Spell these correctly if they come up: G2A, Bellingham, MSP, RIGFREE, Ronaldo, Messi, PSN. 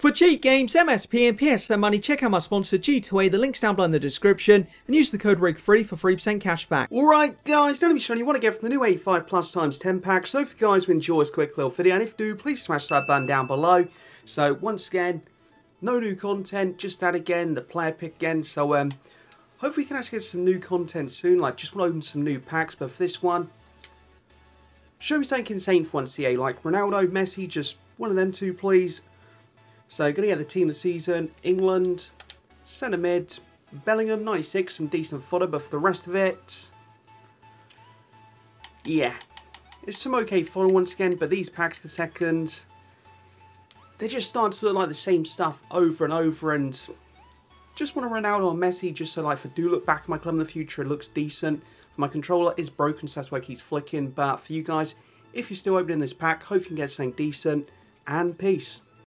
For cheat games, MSP and PSN money, check out my sponsor G2A, the link's down below in the description, and use the code RIGFREE for 3% cashback. Alright guys, now I'm showing you what I get from the new 85+x10 pack, so if you guys enjoy this quick little video, and if you do, please smash that button down below. So once again, no new content, just that again, the player pick again, so hopefully we can actually get some new content soon, like just want to open some new packs, but for this one, show me something insane for 1CA, like Ronaldo, Messi, just one of them two please. So, going to get the team of the season, England, centre mid, Bellingham, 96, some decent fodder, but for the rest of it, yeah, it's some okay fodder once again, but these packs, the second, they just start to look like the same stuff over and over, and just want to run out on Messi, just so, like, if I do look back at my club in the future, it looks decent. My controller is broken, so that's why it keeps flicking, but for you guys, if you're still opening this pack, hope you can get something decent, and peace.